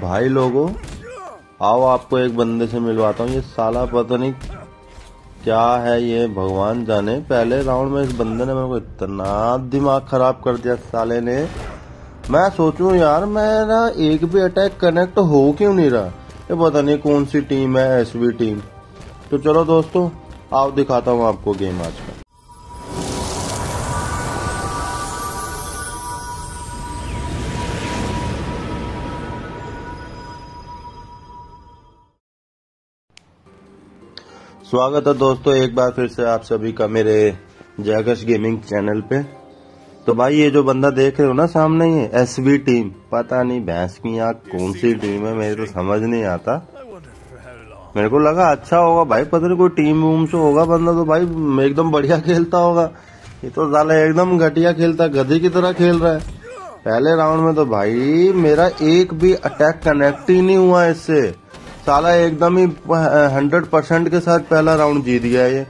भाई लोगों, आओ आपको एक बंदे से मिलवाता हूँ। ये साला पता नहीं क्या है ये, भगवान जाने। पहले राउंड में इस बंदे ने मेरे को इतना दिमाग खराब कर दिया साले ने। मैं सोचूं यार मैं ना एक भी अटैक कनेक्ट हो क्यों नहीं रहा, ये पता नहीं कौन सी टीम है, एसवी टीम। तो चलो दोस्तों आओ दिखाता हूँ आपको गेम आज का। स्वागत है दोस्तों एक बार फिर से आप सभी का मेरे जयगश गेमिंग चैनल पे। तो भाई ये जो बंदा देख रहे हो ना सामने, ये एसवी टीम, पता नहीं भैंस की यहाँ कौन सी टीम है, मेरे को समझ नहीं आता। मेरे को लगा अच्छा होगा भाई, पता नहीं कोई टीम वूम से होगा बंदा, तो भाई एकदम बढ़िया खेलता होगा। ये तो साला एकदम घटिया खेलता, गधे की तरह खेल रहा है। पहले राउंड में तो भाई मेरा एक भी अटैक कनेक्ट ही नहीं हुआ इससे। साला एकदम ही 100% के साथ पहला राउंड जीत गया ये।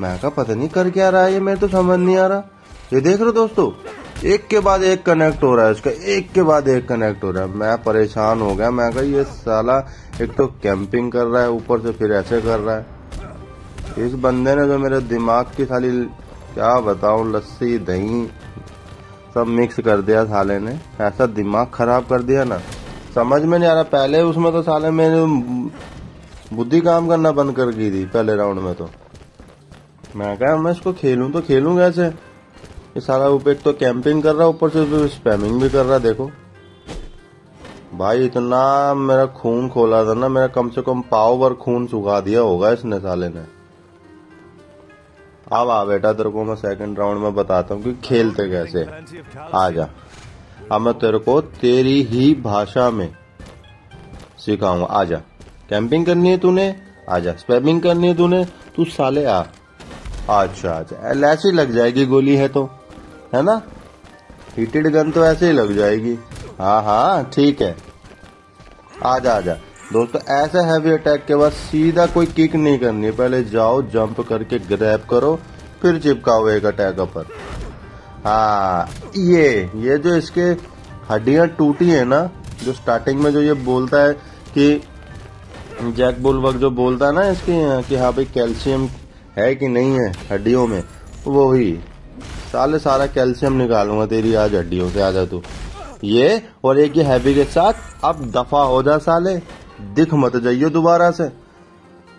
मैं कहा पता नहीं कर क्या रहा है ये, मेरे तो समझ नहीं आ रहा। ये देख रहे हो दोस्तों, एक के बाद एक कनेक्ट हो रहा है इसका, एक के बाद एक कनेक्ट हो रहा है। मैं परेशान हो गया, मैं कहा ये साला एक तो कैंपिंग कर रहा है, ऊपर से फिर ऐसे कर रहा है। इस बंदे ने तो मेरे दिमाग की साली क्या बताऊँ, लस्सी दही सब मिक्स कर दिया साले ने। ऐसा दिमाग खराब कर दिया ना, समझ में नहीं आ रहा। पहले उसमें तो साले मेरे बुद्धि काम करना बंद कर गई थी पहले राउंड में। तो मैं कहा मैं इसको खेलूं तो खेलूं कैसे, ये साला ऊपर तो कैंपिंग कर रहा है, ऊपर से स्पैमिंग भी कर रहा है। देखो भाई इतना मेरा खून खोला था ना, मेरा कम से कम पाव भर खून सुखा दिया होगा इसने साले ने। अब आ बेटा तेरे को मैं सेकंड राउंड में बताता हूँ कि खेलते कैसे। आ जा, अब मैं तेरे को तेरी ही भाषा में सिखाऊंगा। आजा, कैंपिंग करनी है तूने, आजा स्पैमिंग करनी है तूने, तू साले आ। अच्छा अच्छा, ऐसी लग जाएगी गोली है तो, है ना, हीटेड गन तो ऐसे ही लग जाएगी। हाँ हाँ ठीक है, आजा आजा। दोस्तों ऐसे हैवी अटैक के बाद सीधा कोई किक नहीं करनी, पहले जाओ जंप करके ग्रैब करो, फिर चिपकाओ एक अटैक पर। हाँ ये जो इसके हड्डियां टूटी है ना, जो स्टार्टिंग में जो ये बोलता है कि जैक बुलवर्क जो बोलता है ना इसके कि हाँ भाई कैल्शियम है कि नहीं है हड्डियों में, वो ही साले सारा कैल्शियम निकालूंगा तेरी आज हड्डियों से। आजा तू, ये और एक ये हैवी के साथ। अब दफा हो जा साले, दिख मत जाइयो दोबारा से।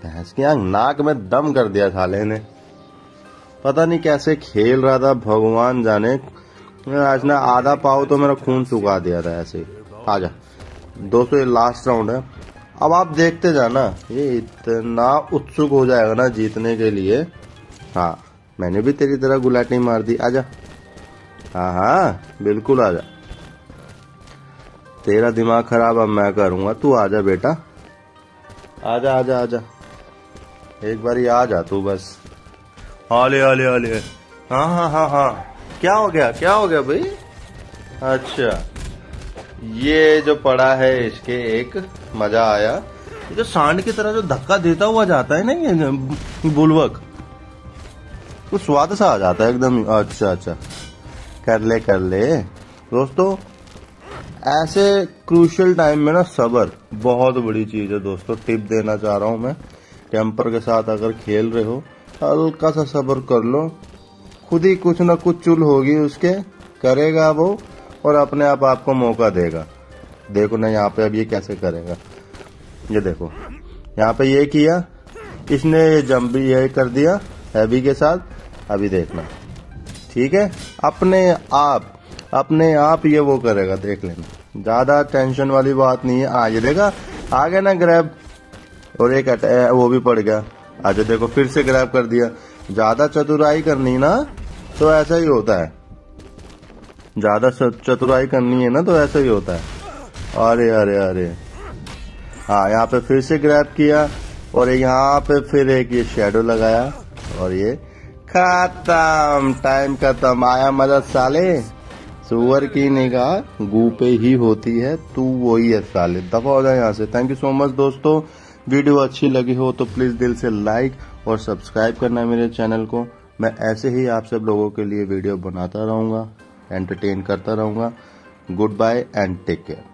भैंस की आंख नाक में दम कर दिया साले ने, पता नहीं कैसे खेल रहा था, भगवान जाने। आज ना आधा पाव तो मेरा खून सुखा दिया था ऐसे ही। आजा दोस्तों ये लास्ट राउंड है, अब आप देखते जाना ये इतना उत्सुक हो जाएगा ना जीतने के लिए। हाँ मैंने भी तेरी तरह गुलाटी मार दी, आजा। हाँ हाँ बिल्कुल आजा, तेरा दिमाग खराब अब मैं करूँगा, तू आजा बेटा, आजा आजा आजा, एक बार आ जा तू बस। आले आले आले, हाँ हाँ हाँ हाँ, क्या हो गया क्या हो गया भाई। अच्छा ये जो पड़ा है इसके एक मजा आया, ये जो सांड की तरह जो धक्का देता हुआ जाता है ना ये बुलवर्क, कुछ स्वाद सा आ जाता है एकदम। अच्छा, कर ले दोस्तों। ऐसे क्रूशियल टाइम में ना सब्र बहुत बड़ी चीज है दोस्तों, टिप देना चाह रहा हूँ मैं। टेम्पर के साथ अगर खेल रहे हो हल्का सा सब्र कर लो, खुद ही कुछ ना कुछ चुल होगी उसके, करेगा वो और अपने आप आपको मौका देगा। देखो ना यहाँ पे अब ये कैसे करेगा, ये देखो यहाँ पे ये किया इसने, ये जंप भी ये कर दिया हैवी के साथ। अभी देखना ठीक है, अपने आप ये वो करेगा, देख लेना, ज़्यादा टेंशन वाली बात नहीं है। हाँ ये देखा आ गया ना ग्रैब, और एक वो भी पड़ गया। अच्छा देखो फिर से ग्रैब कर दिया। ज्यादा चतुराई करनी ना तो ऐसा ही होता है, ज्यादा चतुराई करनी है ना तो ऐसा ही होता है। अरे अरे अरे, हाँ यहाँ पे फिर से ग्रैब किया, और यहाँ पे फिर एक ये शेडो लगाया, और ये खत्म, टाइम खत्म। आया मजा साले, सुअर की निगाह गू पे ही होती है, तू वही है साले, दफा हो जाए यहाँ से। थैंक यू सो मच दोस्तों, वीडियो अच्छी लगी हो तो प्लीज़ दिल से लाइक और सब्सक्राइब करना मेरे चैनल को। मैं ऐसे ही आप सब लोगों के लिए वीडियो बनाता रहूँगा, एंटरटेन करता रहूँगा। Goodbye and take care.